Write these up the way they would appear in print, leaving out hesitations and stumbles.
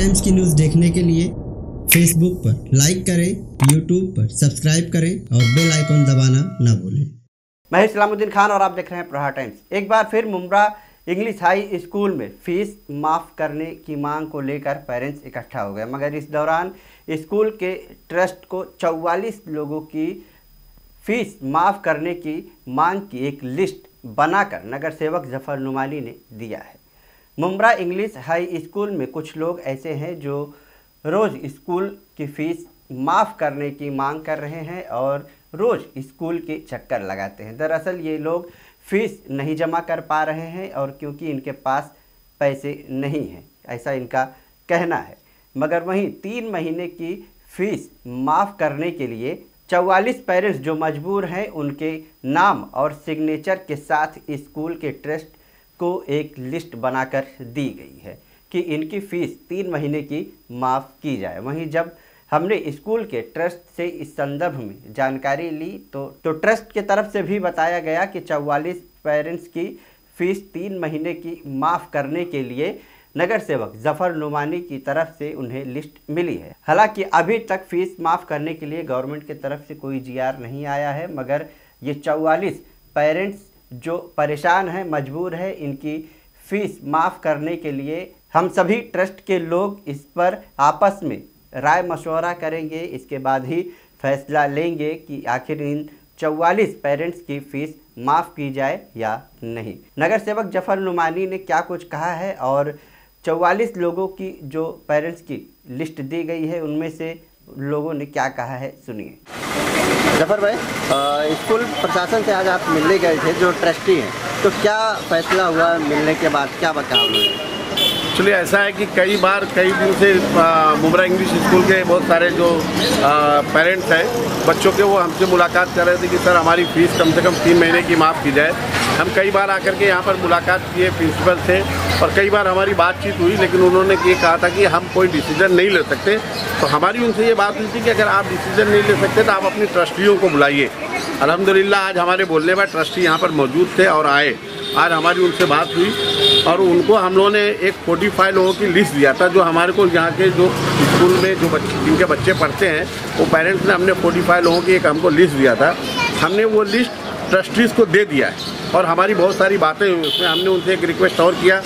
Times की news देखने के लिए फेसबुक पर लाइक करें, यूट्यूब पर सब्सक्राइब करें और बेल आइकन दबाना ना भूलें। महेश इलामुद्दीन खान और आप देख रहे हैं प्रहार टाइम्स। एक बार फिर मुंब्रा इंग्लिश हाई स्कूल में फीस माफ़ करने की मांग को लेकर पेरेंट्स इकट्ठा हो गए, मगर इस दौरान स्कूल के ट्रस्ट को 44 लोगों की फीस माफ़ करने की मांग की एक लिस्ट बनाकर नगर सेवक जफर नोमानी ने दिया है। मुंब्रा इंग्लिश हाई स्कूल में कुछ लोग ऐसे हैं जो रोज़ स्कूल की फ़ीस माफ़ करने की मांग कर रहे हैं और रोज़ स्कूल के चक्कर लगाते हैं। दरअसल ये लोग फीस नहीं जमा कर पा रहे हैं और क्योंकि इनके पास पैसे नहीं हैं, ऐसा इनका कहना है। मगर वहीं 3 महीने की फ़ीस माफ़ करने के लिए 44 पेरेंट्स जो मजबूर हैं उनके नाम और सिग्नेचर के साथ स्कूल के ट्रस्ट को एक लिस्ट बनाकर दी गई है कि इनकी फ़ीस 3 महीने की माफ़ की जाए। वहीं जब हमने स्कूल के ट्रस्ट से इस संदर्भ में जानकारी ली तो ट्रस्ट के तरफ से भी बताया गया कि 44 पेरेंट्स की फ़ीस 3 महीने की माफ़ करने के लिए नगर सेवक जफर नोमानी की तरफ से उन्हें लिस्ट मिली है। हालांकि अभी तक फीस माफ़ करने के लिए गवर्नमेंट की तरफ से कोई जीआर नहीं आया है, मगर ये 44 पेरेंट्स जो परेशान हैं, मजबूर हैं, इनकी फ़ीस माफ़ करने के लिए हम सभी ट्रस्ट के लोग इस पर आपस में राय मशवरा करेंगे, इसके बाद ही फैसला लेंगे कि आखिर इन 44 पेरेंट्स की फ़ीस माफ़ की जाए या नहीं। नगर सेवक जफर नोमानी ने क्या कुछ कहा है और 44 लोगों की जो पेरेंट्स की लिस्ट दी गई है उनमें से लोगों ने क्या कहा है, सुनिए। जफर भाई, स्कूल प्रशासन से आज आप मिलने गए थे जो ट्रस्टी हैं, तो क्या फैसला हुआ, मिलने के बाद क्या बताया उन्होंने? एक्चुअली ऐसा है कि कई दिन से मुंब्रा इंग्लिश स्कूल के बहुत सारे जो पेरेंट्स हैं बच्चों के, वो हमसे मुलाकात कर रहे थे कि सर हमारी फ़ीस कम से कम 3 महीने की माफ़ की जाए। हम कई बार आकर के यहाँ पर मुलाकात किए प्रिंसिपल से और कई बार हमारी बातचीत हुई, लेकिन उन्होंने ये कहा था कि हम कोई डिसीज़न नहीं ले सकते। तो हमारी उनसे ये बात हुई थी कि अगर आप डिसीज़न नहीं ले सकते तो आप अपने ट्रस्टियों को बुलाइए। अल्हम्दुलिल्लाह आज हमारे बोलने पर ट्रस्टी यहाँ पर मौजूद थे और आए। आज हमारी उनसे बात हुई और उनको हम लोगों ने एक 45 लोगों की लिस्ट दिया था जो हमारे को यहाँ के जो स्कूल में जो बच्चे जिनके बच्चे पढ़ते हैं वो पेरेंट्स ने हमने 45 लोगों की एक हमको लिस्ट दिया था। हमने वो लिस्ट ट्रस्टीज़ को दे दिया है और हमारी बहुत सारी बातें हुई उसमें। हमने उनसे एक रिक्वेस्ट और किया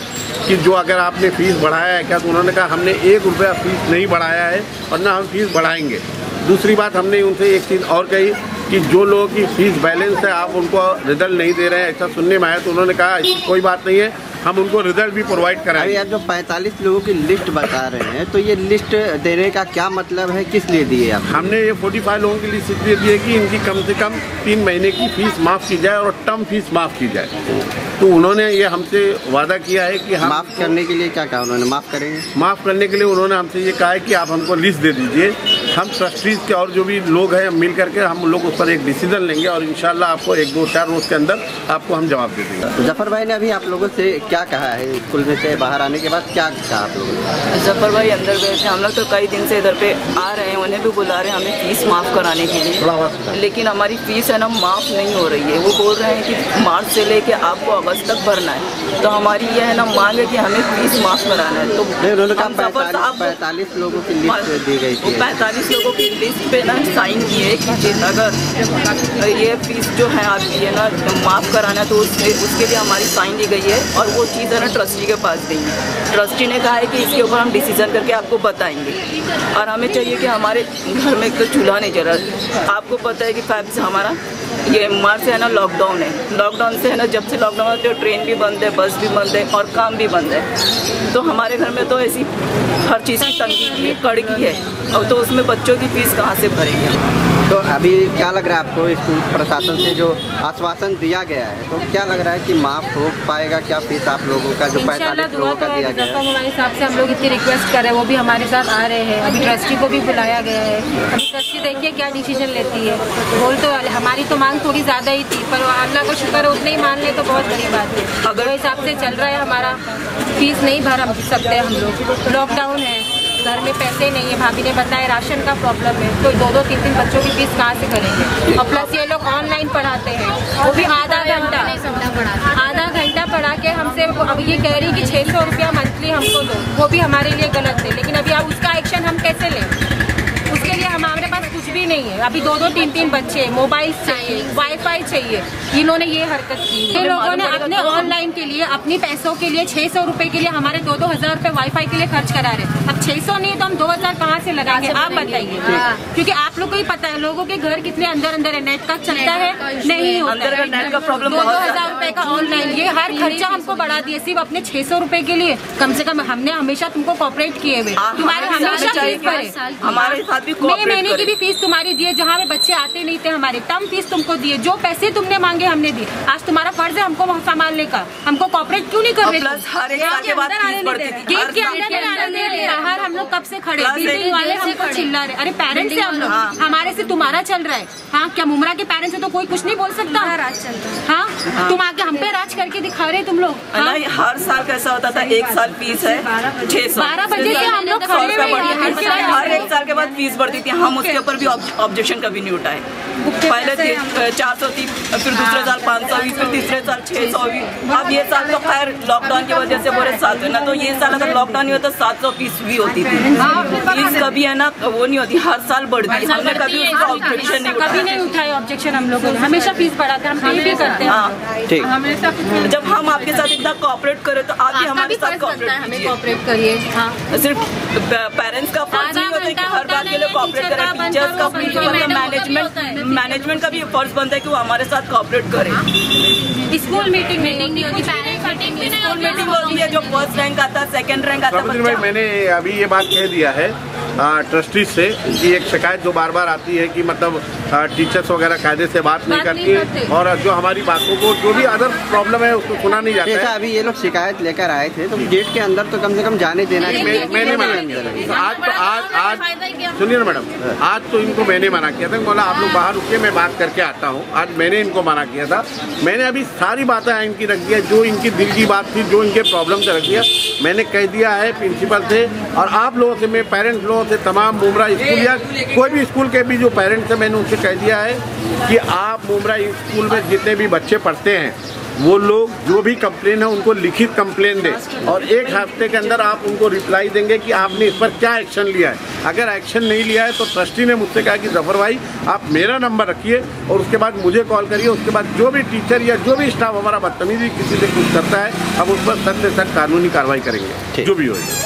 कि जो अगर आपने फ़ीस बढ़ाया है क्या, तो उन्होंने कहा हमने 1 रुपया फ़ीस नहीं बढ़ाया है और ना हम फ़ीस बढ़ाएंगे। दूसरी बात हमने उनसे एक चीज़ और कही कि जो लोगों की फ़ीस बैलेंस है आप उनको रिजल्ट नहीं दे रहे हैं, ऐसा सुनने में आया, तो उन्होंने कहा इसकी कोई बात नहीं है, हम उनको रिजल्ट भी प्रोवाइड कराएंगे। यार जो 45 लोगों की लिस्ट बता रहे हैं, तो ये लिस्ट देने का क्या मतलब है, किस लिए दिए आप? हमने ये 45 लोगों की लिस्ट इसलिए दी है कि इनकी कम से कम 3 महीने की फ़ीस माफ़ की जाए और टर्म फीस माफ़ की जाए। तो उन्होंने ये हमसे वादा किया है कि हम माफ़ करने के लिए, क्या कहा उन्होंने, माफ़ करेंगे? माफ़ करने के लिए उन्होंने हमसे ये कहा है कि आप हमको लिस्ट दे दीजिए, हम ट्रस्टीज़ के और जो भी लोग हैं मिल करके हम लोग उस पर एक डिसीजन लेंगे और इंशाल्लाह आपको 1-2-4 रोज़ के अंदर आपको हम जवाब दे देंगे। जफर भाई ने अभी आप लोगों से क्या कहा है, स्कूल में से बाहर आने के बाद क्या कहा आप लोगों ने? जफर भाई अंदर गए थे, हम लोग तो कई दिन से इधर पे आ रहे हैं, उन्हें भी बुला रहे हैं हमें फ़ीस माफ़ कराने के लिए, लेकिन हमारी फ़ीस है ना माफ़ नहीं हो रही है। वो बोल रहे हैं कि मार्च से लेके आपको अगस्त तक भरना है, तो हमारी ये है ना मांग है कि हमें फ़ीस माफ़ कराना है। तो 45 लोगों की लिस्ट दी गई थी, 45 लोगों की लिस्ट पे ना साइन किए कि अगर ये फीस जो है आप ये ना माफ़ कराना है, तो उसके लिए हमारी साइन दी गई है और वो चीज़ है ना ट्रस्टी के पास गई है। ट्रस्टी ने कहा है कि इसके ऊपर हम डिसीजन करके आपको बताएंगे और हमें चाहिए कि हमारे घर में एक तो चूल्हा नहीं जल रहा। आपको पता है कि हमारा ये मार्च से है ना लॉकडाउन है, लॉकडाउन से है ना जब से लॉकडाउन है तो ट्रेन भी बंद है, बस भी बंद है और काम भी बंद है। तो हमारे घर में तो ऐसी हर चीज़ की तंगी है, कड़की है, और तो उसमें बच्चों की फीस कहाँ से भरेंगे? तो अभी क्या लग रहा है आपको, स्कूल प्रशासन से जो आश्वासन दिया गया है तो क्या लग रहा है कि माफ़ हो पाएगा क्या फीस आप लोगों का जो 45 लोगों का दिया गया है? हमारे हिसाब से हम लोग इतनी रिक्वेस्ट कर रहे हैं, वो भी हमारे साथ आ रहे हैं। अभी ट्रस्टी को भी बुलाया गया है, अभी ट्रस्टी देखिए क्या डिसीजन लेती है। बोल तो हमारी तो मांग थोड़ी ज़्यादा ही थी, पर अल्लाह का शुक्र है उतने ही मान ले तो बहुत बड़ी बात है। अगर हिसाब से चल रहा है हमारा, फीस नहीं भर सकते हम लोग, लॉकडाउन है, घर में पैसे नहीं है, भाभी ने बताया राशन का प्रॉब्लम है, तो 2-3 बच्चों की फीस कहाँ से करेंगे? और प्लस ये लोग ऑनलाइन पढ़ाते हैं, वो भी आधा घंटा पढ़ा के हमसे अब ये कह रही कि 600 रुपया मंथली हमको दो, वो भी हमारे लिए गलत है। लेकिन अभी अभी दो दो तीन तीन बच्चे, मोबाइल चाहिए, वाईफाई चाहिए, इन्होंने ये हरकत की। ये लोगों ने अपने ऑनलाइन के लिए, अपने पैसों के लिए 600 रुपए के लिए हमारे 2-2 हजार रुपए वाईफाई के लिए खर्च करा रहे। अब 600 नहीं तो हम 2000 कहाँ से लगाएंगे, आप बताइए। क्योंकि आप लोग को ही पता है लोगों के घर कितने अंदर अंदर है, नेट का चलता है नहीं होता है। 2000 रुपए का ऑनलाइन, ये हर खर्चा हमको बढ़ा दिए सिर्फ अपने 600 रुपए के लिए। कम से कम हमने हमेशा तुमको कॉपरेट किए हुए, तुम्हारे हमेशा फीस भरे, हमारे साथ भी मई महीने की भी फीस तुम्हारी दी है, जहाँ में बच्चे आते नहीं थे हमारे, टर्म फीस तुमको दिए, जो पैसे तुमने मांगे हमने दिए। आज तुम्हारा फर्ज है हमको संभालने का, हमको कॉपरेट क्यों नहीं कर रहे? गेट के अंदर आने दे, बाहर हम लोग कब से खड़े, बिल्डिंग वाले हमको चिल्ला रहे। अरे पेरेंट्स से हम लोग, हमारे से तुम्हारा चल रहा है। हाँ, क्या मुमरा के पेरेंट्स से तो कोई कुछ नहीं बोल सकता? हाँ, तुम आके हम पे राज करके दिखा रहे तुम लोग। हर साल कैसा होता था, एक साल फीस है 12 बजे से हम लोग खड़े हुए, हर एक साल के बाद फीस बढ़ती थी। हम उसके ऊपर भी ऑब्जेक्शन कभी नहीं उठाए। पहले 400 थी, फिर दूसरे साल 500, फिर तीसरे साल 600। अब ये साल तो खैर लॉकडाउन की वजह से बोले 700 ना, तो ये साल अगर लॉकडाउन नहीं होता 700 फीस भी होती थी। फीस कभी है ना वो नहीं होती, हर साल बढ़ती, हमने कभी उसका ऑब्जेक्शन नहीं उठाया। ऑब्जेक्शन हम लोगों ने हमेशा फीस बढ़ाते हैं। हमेशा जब हम आपके साथ इतना कॉपरेट करे तो आप भी हमारे साथ कॉपरेट करिए। सिर्फ पेरेंट्स का फर्ज नहीं होता कि हर बात के लिए कॉपरेट करें, टीचर्स का फर्ज होता, मैनेजमेंट का भी फर्ज बनता है कि वो हमारे साथ कॉपरेट करें। स्कूल मीटिंग नहीं होती, पेरेंट्स मीटिंग भी नहीं होती, मीटिंग होती है जो फर्स्ट रैंक आता है, सेकंड रैंक आता है। मैंने अभी ये बात कह दिया है ट्रस्टी से कि एक शिकायत जो बार बार आती है कि मतलब टीचर्स वगैरह कायदे से बात नहीं करती और जो हमारी बातों को, जो भी अदर प्रॉब्लम है उसको सुना नहीं जाता है। अभी ये लोग शिकायत लेकर आए थे तो गेट के अंदर तो कम से कम जाने देना चाहिए। मैंने मना, आज सुनिए ना मैडम, आज तो इनको मैंने मना किया था, बोला आप लोग बाहर रुके मैं बात करके आता हूँ। आज मैंने इनको मना किया था, मैंने अभी सारी बातें इनकी रख दिया, जो इनकी दिल की बात थी, जो इनके प्रॉब्लम से रख दिया। मैंने कह दिया है प्रिंसिपल से और आप लोगों से, मैं पेरेंट्स लोगों से, तमाम मुमरा स्कूल या कोई भी स्कूल के भी जो पेरेंट्स हैं, मैंने उनसे कह दिया है कि आप मुमरा स्कूल में जितने भी बच्चे पढ़ते हैं वो लोग जो भी कंप्लेन है उनको लिखित कंप्लेन दें और एक हफ्ते के अंदर आप उनको रिप्लाई देंगे कि आपने इस पर क्या एक्शन लिया है। अगर एक्शन नहीं लिया है तो ट्रस्टी ने मुझसे कहा कि जफर भाई आप मेरा नंबर रखिए और उसके बाद मुझे कॉल करिए, उसके बाद जो भी टीचर या जो भी स्टाफ हमारा बदतमीजी किसी से कुछ करता है अब उस पर सख्त से सख्त कानूनी कार्रवाई करेंगे, जो भी हो।